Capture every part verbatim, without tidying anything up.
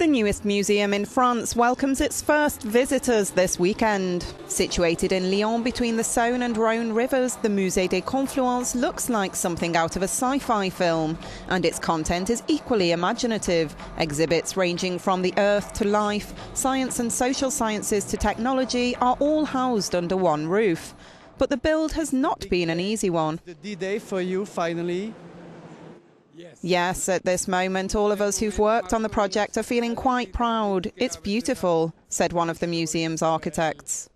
The newest museum in France welcomes its first visitors this weekend. Situated in Lyon between the Saône and Rhône rivers, the Musée des Confluences looks like something out of a sci-fi film, and its content is equally imaginative. Exhibits ranging from the earth to life, science and social sciences to technology are all housed under one roof. But the build has not been an easy one. The D-Day for you, finally. Yes, at this moment, all of us who've worked on the project are feeling quite proud. It's beautiful, said one of the museum's architects.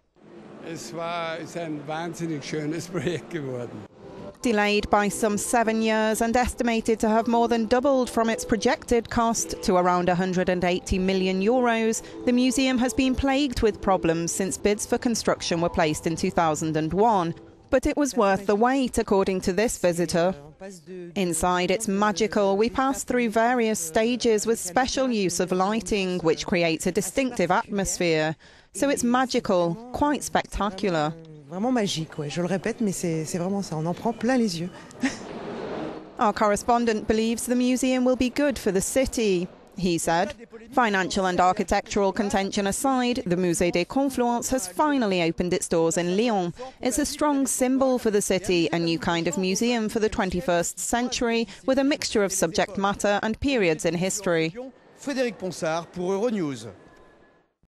Delayed by some seven years and estimated to have more than doubled from its projected cost to around one hundred eighty million euros, the museum has been plagued with problems since bids for construction were placed in two thousand one. But it was worth the wait, according to this visitor. Inside, it's magical. We pass through various stages with special use of lighting, which creates a distinctive atmosphere. So it's magical, quite spectacular. Vraiment magique, ouais. Je le répète, mais c'est vraiment ça. On en prend plein les yeux. Our correspondent believes the museum will be good for the city. He said, financial and architectural contention aside, the Musée des Confluences has finally opened its doors in Lyon. It's a strong symbol for the city, a new kind of museum for the twenty-first century, with a mixture of subject matter and periods in history. Frédéric Ponsard pour Euronews.